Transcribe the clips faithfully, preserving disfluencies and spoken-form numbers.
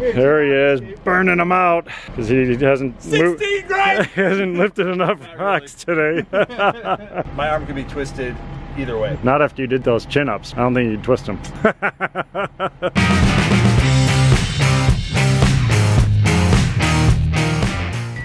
There he is, burning them out because he hasn't moved. sixteen grams. He hasn't lifted enough rocks really. Today. My arm could be twisted either way. Not after you did those chin-ups. I don't think you'd twist them.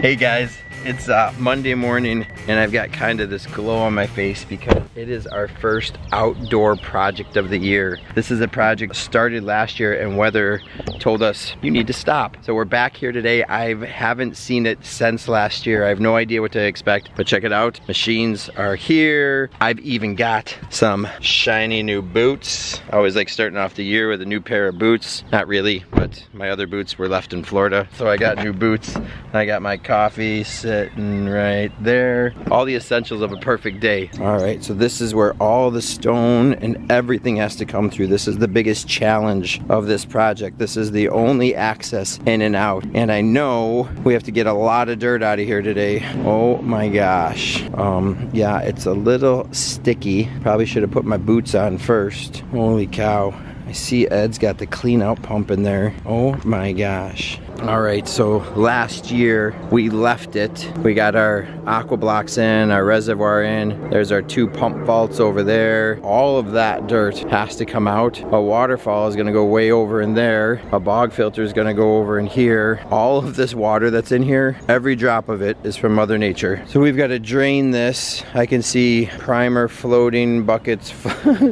Hey guys, it's uh, Monday morning and I've got kind of this glow on my face because it is our first outdoor project of the year. This is a project started last year and weather told us you need to stop. So we're back here today. I haven't seen it since last year. I have no idea what to expect, but check it out. Machines are here. I've even got some shiny new boots. I always like starting off the year with a new pair of boots. Not really, but my other boots were left in Florida. So I got new boots and I got my coffee, sitting right there. All the essentials of a perfect day. All right, so this is where all the stone and everything has to come through. This is the biggest challenge of this project. This is the only access in and out. And I know we have to get a lot of dirt out of here today. Oh my gosh. Um, yeah, it's a little sticky. Probably should have put my boots on first. Holy cow. I see Ed's got the clean out pump in there. Oh my gosh. All right, so last year we left it. We got our aqua blocks in, our reservoir in. There's our two pump vaults over there. All of that dirt has to come out. A waterfall is gonna go way over in there. A bog filter is gonna go over in here. All of this water that's in here, every drop of it is from Mother Nature. So we've gotta drain this. I can see primer floating buckets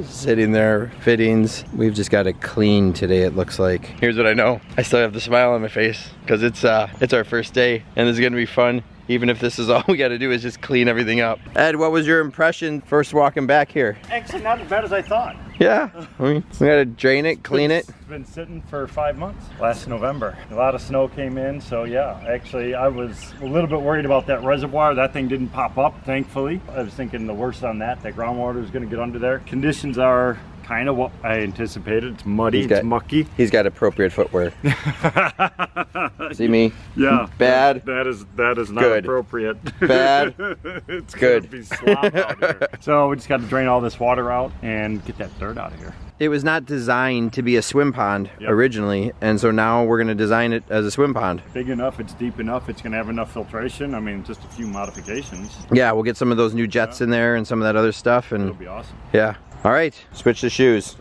sitting there, fittings. We've just gotta clean today, it looks like. Here's what I know. I still have the smile on my face. Because it's uh, it's our first day and it's gonna be fun. Even if this is all we gotta do is just clean everything up. Ed, what was your impression first walking back here? Actually, not as bad as I thought. Yeah, I mean, we gotta drain it, clean it. It's been sitting for five months, last November. A lot of snow came in, so yeah. Actually, I was a little bit worried about that reservoir. That thing didn't pop up, thankfully. I was thinking the worst on that, that groundwater is gonna get under there. Conditions are kind of what I anticipated. It's muddy, got, it's mucky. He's got appropriate footwear. See me? Yeah. Bad. That is that is not good. Appropriate. Bad. It's good. Gonna be slop out here. So we just got to drain all this water out and get that dirt out of here. It was not designed to be a swim pond yep. originally, and so now we're gonna design it as a swim pond. Big enough, it's deep enough, it's gonna have enough filtration. I mean, just a few modifications. Yeah, we'll get some of those new jets yeah. in there and some of that other stuff. And it'll be awesome. Yeah. All right, switch the shoes.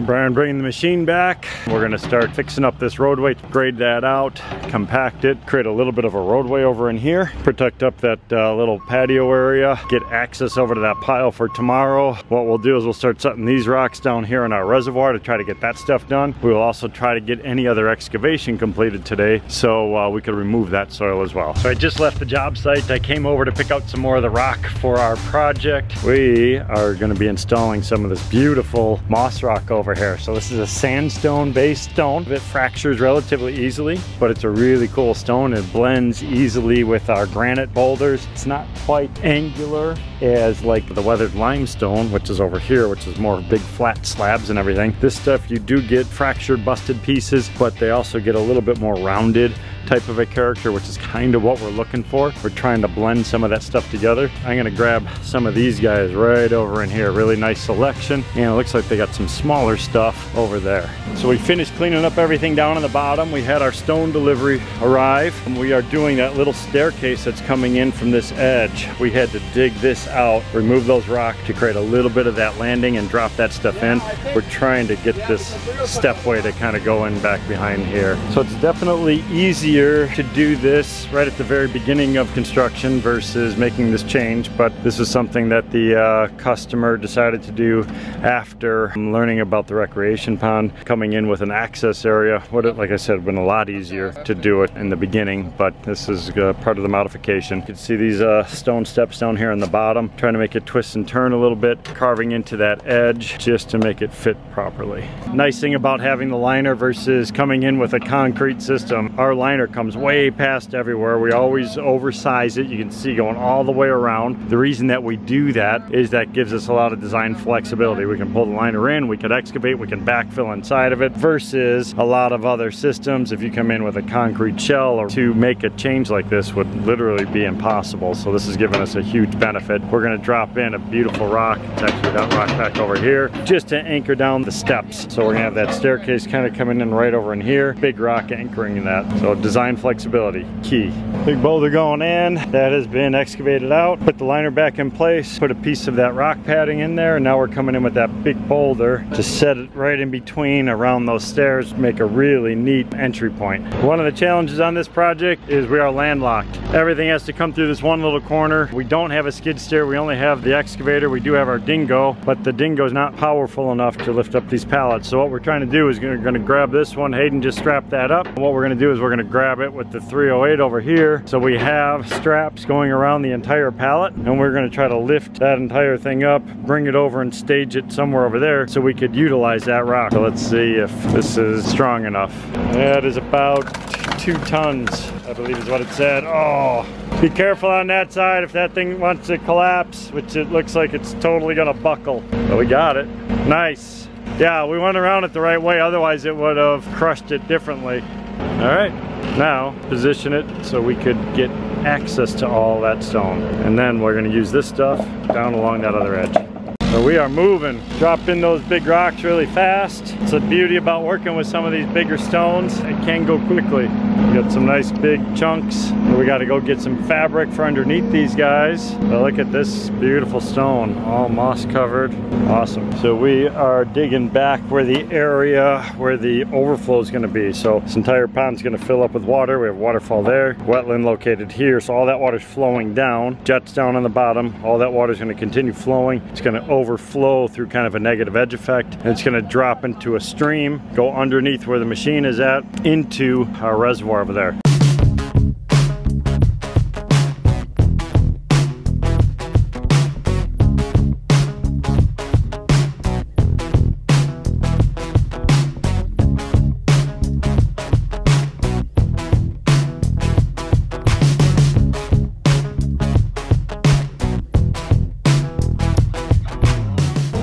Brian bringing the machine back. We're gonna start fixing up this roadway, grade that out, compact it, create a little bit of a roadway over in here, protect up that uh, little patio area, get access over to that pile for tomorrow. What we'll do is we'll start setting these rocks down here in our reservoir to try to get that stuff done. We will also try to get any other excavation completed today so uh, we could remove that soil as well. So I just left the job site. I came over to pick out some more of the rock for our project. We are gonna be installing some of this beautiful moss rock over here. So this is a sandstone based stone. It fractures relatively easily, but it's a really cool stone. It blends easily with our granite boulders. It's not quite angular as like the weathered limestone, which is over here, which is more big flat slabs and everything. This stuff you do get fractured, busted pieces, but they also get a little bit more rounded type of a character, which is kind of what we're looking for. We're trying to blend some of that stuff together. I'm gonna grab some of these guys right over in here. Really nice selection. And it looks like they got some smaller stuff over there. So we finished cleaning up everything down on the bottom. We had our stone delivery arrive. And we are doing that little staircase that's coming in from this edge. We had to dig this out, remove those rocks to create a little bit of that landing and drop that stuff yeah, in. We're trying to get yeah, this stepway to kind of go in back behind here. So it's definitely easier to do this right at the very beginning of construction versus making this change, but this is something that the uh, customer decided to do after learning about the recreation pond. Coming in with an access area would it, like I said, been a lot easier to do it in the beginning, but this is uh, part of the modification. You can see these uh, stone steps down here on the bottom, trying to make it twist and turn a little bit, carving into that edge just to make it fit properly. Nice thing about having the liner versus coming in with a concrete system, our liner liner comes way past everywhere. We always oversize it. You can see going all the way around. The reason that we do that is that gives us a lot of design flexibility. We can pull the liner in, we can excavate, we can backfill inside of it, versus a lot of other systems. If you come in with a concrete shell, or to make a change like this would literally be impossible. So this has given us a huge benefit. We're gonna drop in a beautiful rock. It's actually that rock back over here, just to anchor down the steps. So we're gonna have that staircase kind of coming in right over in here. Big rock anchoring that. So design flexibility, key. Big boulder going in. That has been excavated out. Put the liner back in place, put a piece of that rock padding in there, and now we're coming in with that big boulder to set it right in between around those stairs, make a really neat entry point. One of the challenges on this project is we are landlocked. Everything has to come through this one little corner. We don't have a skid steer, we only have the excavator. We do have our dingo, but the dingo is not powerful enough to lift up these pallets. So what we're trying to do is we're gonna grab this one. Hayden just strapped that up. And what we're gonna do is we're gonna grab it with the three oh eight over here. So we have straps going around the entire pallet, and we're gonna try to lift that entire thing up, bring it over and stage it somewhere over there so we could utilize that rock. So let's see if this is strong enough. That is about two tons, I believe is what it said. Oh, be careful on that side if that thing wants to collapse, which it looks like it's totally gonna buckle. But we got it. Nice. Yeah, we went around it the right way, otherwise it would have crushed it differently. All right, now position it so we could get access to all that stone. And then we're gonna use this stuff down along that other edge. So we are moving, dropping those big rocks really fast. It's the beauty about working with some of these bigger stones, it can go quickly. We got some nice big chunks. We gotta go get some fabric for underneath these guys. But look at this beautiful stone, all moss covered, awesome. So we are digging back where the area where the overflow is gonna be. So this entire pond's gonna fill up with water. We have a waterfall there, wetland located here. So all that water's flowing down, jets down on the bottom. All that water's gonna continue flowing. It's gonna open overflow through kind of a negative edge effect, and it's going to drop into a stream, go underneath where the machine is at, into our reservoir over there.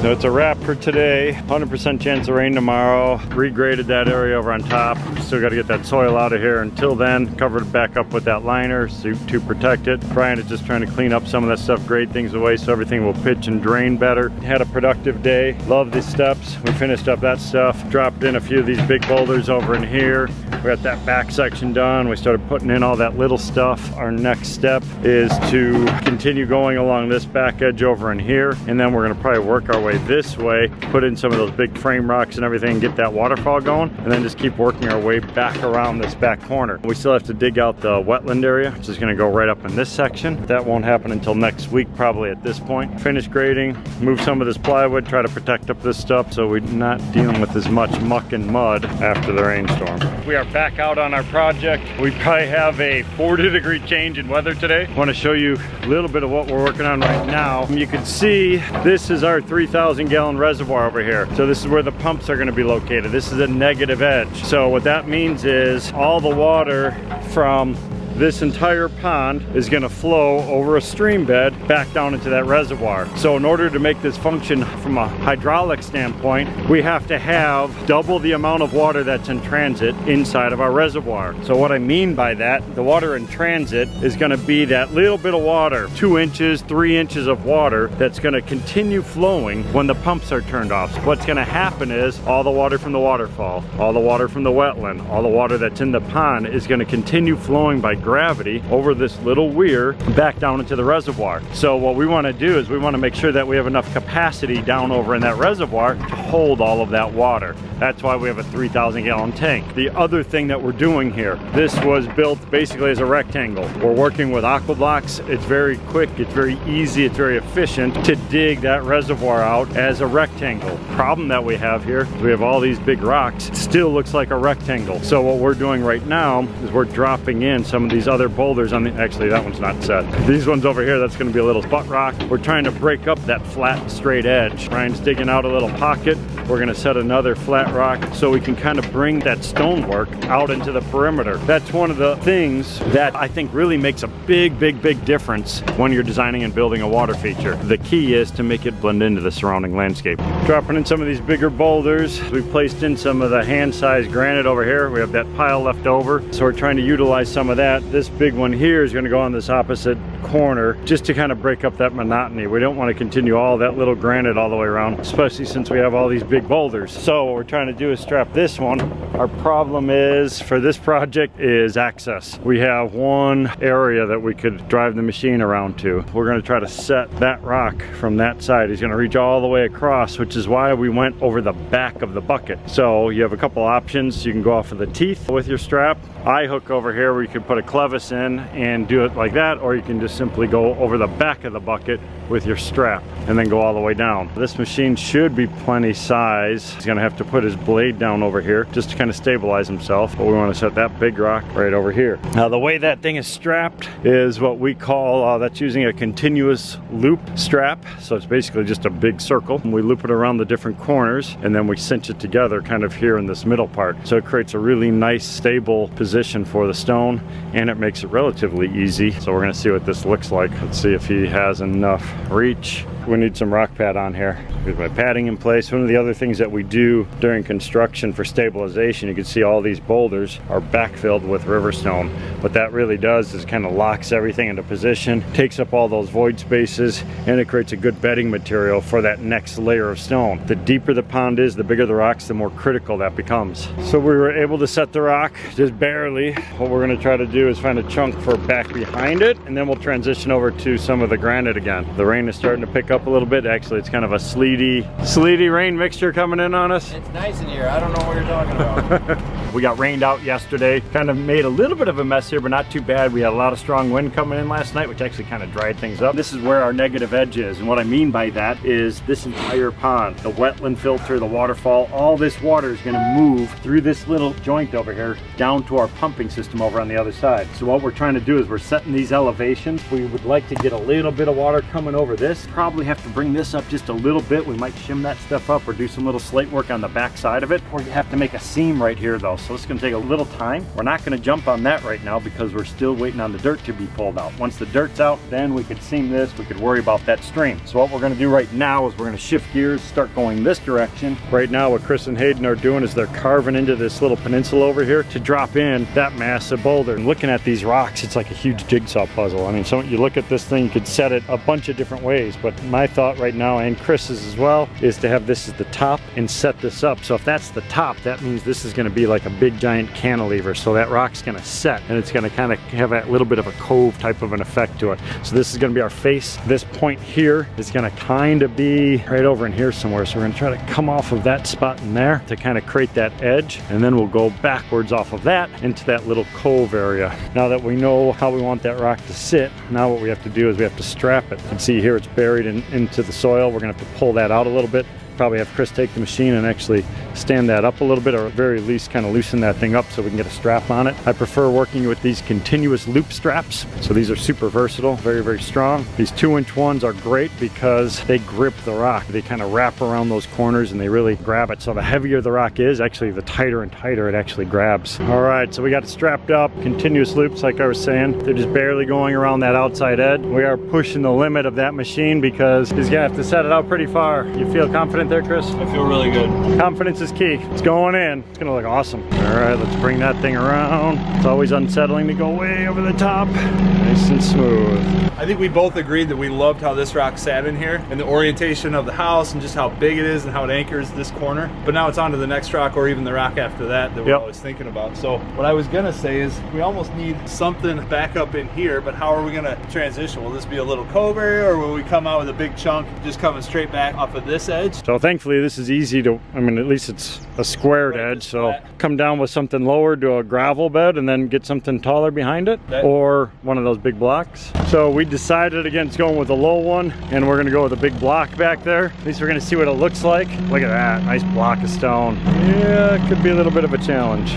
So it's a wrap for today. one hundred percent chance of rain tomorrow. Regraded that area over on top. Still got to get that soil out of here. Until then, covered it back up with that liner so to protect it. Brian is just trying to clean up some of that stuff, grade things away so everything will pitch and drain better. Had a productive day. Love these steps. We finished up that stuff. Dropped in a few of these big boulders over in here. We got that back section done. We started putting in all that little stuff. Our next step is to continue going along this back edge over in here, and then we're going to probably work our way this way, put in some of those big frame rocks and everything, get that waterfall going, and then just keep working our way back around this back corner. We still have to dig out the wetland area, which is going to go right up in this section. That won't happen until next week probably at this point. Finish grading, move some of this plywood, try to protect up this stuff so we're not dealing with as much muck and mud after the rainstorm. We are back out on our project. We probably have a forty degree change in weather today. I want to show you a little bit of what we're working on right now. You can see this is our three thousand gallon reservoir over here. So this is where the pumps are going to be located. This is a negative edge. So what that means is all the water from this entire pond is going to flow over a stream bed back down into that reservoir. So in order to make this function from a hydraulic standpoint, we have to have double the amount of water that's in transit inside of our reservoir. So what I mean by that, the water in transit is going to be that little bit of water, two inches, three inches of water that's going to continue flowing when the pumps are turned off. So what's going to happen is all the water from the waterfall, all the water from the wetland, all the water that's in the pond is going to continue flowing by gravity over this little weir back down into the reservoir. So what we want to do is we want to make sure that we have enough capacity down over in that reservoir to hold all of that water. That's why we have a three thousand gallon tank. The other thing that we're doing here, this was built basically as a rectangle. We're working with AquaBlocks. It's very quick, it's very easy, it's very efficient to dig that reservoir out as a rectangle. Problem that we have here is we have all these big rocks. It still looks like a rectangle. So what we're doing right now is we're dropping in some of these these other boulders on the, actually that one's not set. These ones over here, that's gonna be a little butt rock. We're trying to break up that flat, straight edge. Ryan's digging out a little pocket. We're gonna set another flat rock so we can kind of bring that stonework out into the perimeter. That's one of the things that I think really makes a big, big, big difference when you're designing and building a water feature. The key is to make it blend into the surrounding landscape. Dropping in some of these bigger boulders. We placed in some of the hand-sized granite over here. We have that pile left over, so we're trying to utilize some of that. This big one here is gonna go on this opposite corner just to kind of break up that monotony. We don't wanna continue all that little granite all the way around, especially since we have all these big boulders. So what we're trying to do is strap this one. Our problem is, for this project, is access. We have one area that we could drive the machine around to. We're gonna try to set that rock from that side. He's gonna reach all the way across, which is why we went over the back of the bucket. So you have a couple options. You can go off of the teeth with your strap. I hook over here where you could put a clevis in and do it like that, or you can just simply go over the back of the bucket with your strap and then go all the way down. This machine should be plenty size. He's gonna have to put his blade down over here just to kind of stabilize himself, but we want to set that big rock right over here. Now the way that thing is strapped is what we call, uh, that's using a continuous loop strap. So it's basically just a big circle, and we loop it around the different corners and then we cinch it together kind of here in this middle part. So it creates a really nice stable position for the stone, and it makes it relatively easy. So we're gonna see what this looks like. Let's see if he has enough reach. We need some rock pad on here. Here's my padding in place. One of the other things that we do during construction for stabilization, you can see all these boulders are backfilled with river stone. What that really does is kind of locks everything into position, takes up all those void spaces, and it creates a good bedding material for that next layer of stone. The deeper the pond is, the bigger the rocks, the more critical that becomes. So we were able to set the rock just barely. What we're gonna try to do is find a chunk for back behind it, and then we'll transition over to some of the granite again. The rain is starting to pick up a little bit. Actually, it's kind of a sleety, sleety rain mixture coming in on us. It's nice in here. I don't know what you're talking about. We got rained out yesterday. Kind of made a little bit of a mess here, but not too bad. We had a lot of strong wind coming in last night, which actually kind of dried things up. This is where our negative edge is. And what I mean by that is this entire pond, the wetland filter, the waterfall, all this water is gonna move through this little joint over here down to our pumping system over on the other side. So what we're trying to do is we're setting these elevations. We would like to get a little bit of water coming over this. Probably have to bring this up just a little bit. We might shim that stuff up or do some little slate work on the back side of it, or you have to make a seam right here though. So it's gonna take a little time. We're not gonna jump on that right now because we're still waiting on the dirt to be pulled out. Once the dirt's out, then we could seam this. We could worry about that stream. So what we're gonna do right now is we're gonna shift gears, start going this direction. Right now what Chris and Hayden are doing is they're carving into this little peninsula over here to drop in that massive boulder. And looking at these rocks, it's like a huge jigsaw puzzle. I mean, so you look at this thing, you could set it a bunch of different ways, but my thought right now, and Chris's as well, is to have this as the top and set this up. So if that's the top, that means this is gonna be like a big giant cantilever. So that rock's gonna set and it's gonna kind of have a little bit of a cove type of an effect to it. So this is gonna be our face. This point here is gonna kind of be right over in here somewhere. So we're gonna try to come off of that spot in there to kind of create that edge, and then we'll go backwards off of that into that little cove area. Now that we know how we want that rock to sit, now what we have to do is we have to strap it. You can see here it's buried in, into the soil. We're gonna have to pull that out a little bit. Probably have Chris take the machine and actually stand that up a little bit, or at very least kind of loosen that thing up so we can get a strap on it. I prefer working with these continuous loop straps. So these are super versatile, very, very strong. These two inch ones are great because they grip the rock. They kind of wrap around those corners and they really grab it. So the heavier the rock is, actually the tighter and tighter it actually grabs. All right, so we got it strapped up, continuous loops like I was saying. They're just barely going around that outside edge. We are pushing the limit of that machine because he's gonna have to set it out pretty far. You feel confident there, Chris? I feel really good. Confidence is key. It's going in. It's gonna look awesome. All right, let's bring that thing around. It's always unsettling to go way over the top. Nice and smooth. I think we both agreed that we loved how this rock sat in here and the orientation of the house and just how big it is and how it anchors this corner. But now it's on to the next rock, or even the rock after that that we're yep. always thinking about. So what I was gonna say is we almost need something back up in here, but how are we gonna transition? Will this be a little cove area, or will we come out with a big chunk just coming straight back off of this edge? So thankfully this is easy to, I mean, at least it's a squared edge, so come down with something lower to a gravel bed and then get something taller behind it, or one of those big blocks. So we decided against going with a low one, and we're gonna go with a big block back there. At least we're gonna see what it looks like. Look at that, nice block of stone. Yeah, it could be a little bit of a challenge.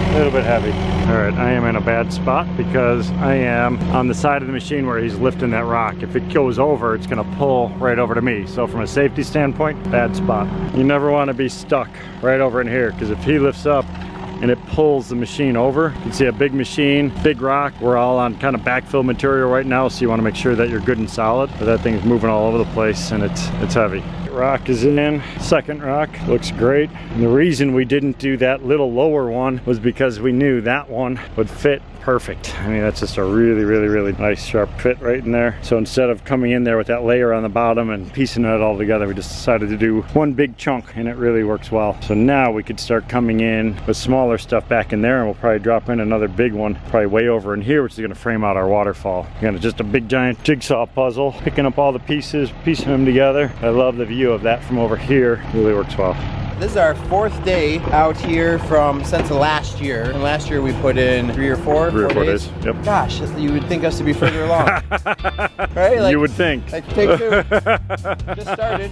A little bit heavy. All right, I am in a bad spot because I am on the side of the machine where he's lifting that rock. If it goes over, it's gonna pull right over to me. So from a safety standpoint, bad spot. You never wanna be stuck right over in here because if he lifts up, and it pulls the machine over. You can see a big machine, big rock. We're all on kind of backfill material right now, so you wanna make sure that you're good and solid, but that thing's moving all over the place and it's, it's heavy. Rock is in, second rock, looks great. And the reason we didn't do that little lower one was because we knew that one would fit perfect. I mean, that's just a really, really, really nice sharp fit right in there. So instead of coming in there with that layer on the bottom and piecing it all together, we just decided to do one big chunk and it really works well. So now we could start coming in with smaller stuff back in there and we'll probably drop in another big one, probably way over in here, which is gonna frame out our waterfall. Again, just a big giant jigsaw puzzle, picking up all the pieces, piecing them together. I love the view of that from over here. Really works well. This is our fourth day out here from since last year. And last year we put in three or four, three four or four days. days. Yep. Gosh, you would think us to be further along, right? Like, you would think. Like take two. Just started.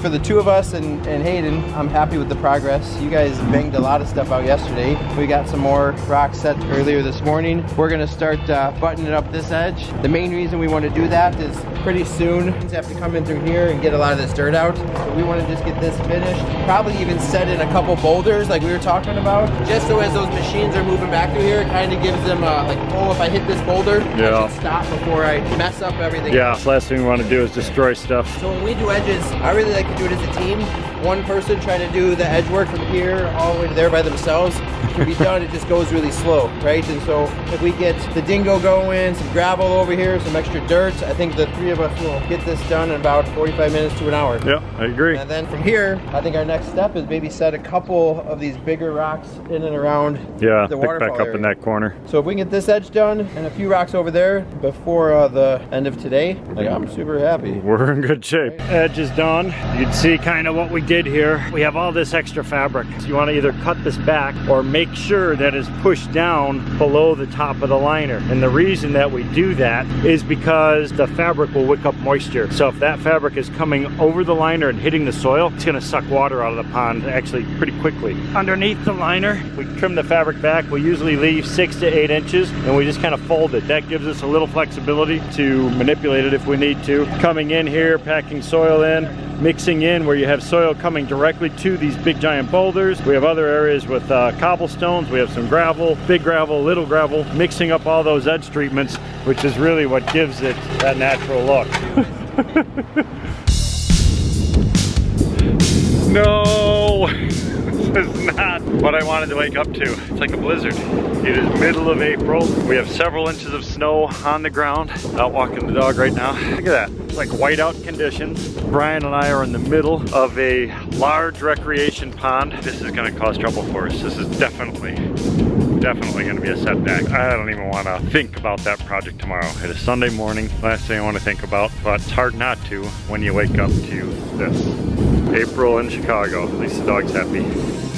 For the two of us and, and Hayden, I'm happy with the progress. You guys banged a lot of stuff out yesterday. We got some more rock set earlier this morning. We're gonna start uh, buttoning up this edge. The main reason we want to do that is pretty soon we have to come in through here and get a lot of this dirt out. So we want to just get this finished, probably even set in a couple boulders like we were talking about, just so as those machines are moving back through here, it kind of gives them a, like, oh, if I hit this boulder, yeah, I should stop before I mess up everything. Yeah, the last thing we want to do is destroy stuff. So when we do edges, I really like to do it as a team. One person trying to do the edge work from here all the way to there by themselves can be done. It just goes really slow, right? And so if we get the dingo going, some gravel over here, some extra dirt, I think the three of us will get this done in about forty-five minutes to an hour. Yeah, I agree. And then from here, I think our next step is maybe set a couple of these bigger rocks in and around yeah, the waterfall back up area. In that corner. So if we can get this edge done and a few rocks over there before uh, the end of today, like, I'm super happy. We're in good shape. Right. Edge is done. You can see kind of what we did here. We have all this extra fabric. So you want to either cut this back or make sure that it's pushed down below the top of the liner. And the reason that we do that is because the fabric will wick up moisture. So if that fabric is coming over the liner and hitting the soil, it's going to suck water out of the pond actually pretty quickly. Underneath the liner, we trim the fabric back. We usually leave six to eight inches and we just kind of fold it. That gives us a little flexibility to manipulate it if we need to. Coming in here, packing soil in, mixing in where you have soil coming directly to these big giant boulders. We have other areas with uh, cobblestones. We have some gravel, big gravel, little gravel, mixing up all those edge treatments, which is really what gives it that natural look. No, this is not what I wanted to wake up to. It's like a blizzard. It is middle of April. We have several inches of snow on the ground. Out walking the dog right now. Look at that. It's like whiteout conditions. Brian and I are in the middle of a large recreation pond. This is gonna cause trouble for us. This is definitely, definitely gonna be a setback. I don't even wanna think about that project tomorrow. It is Sunday morning, last thing I wanna think about, but it's hard not to when you wake up to this. April in Chicago, at least the dog's happy.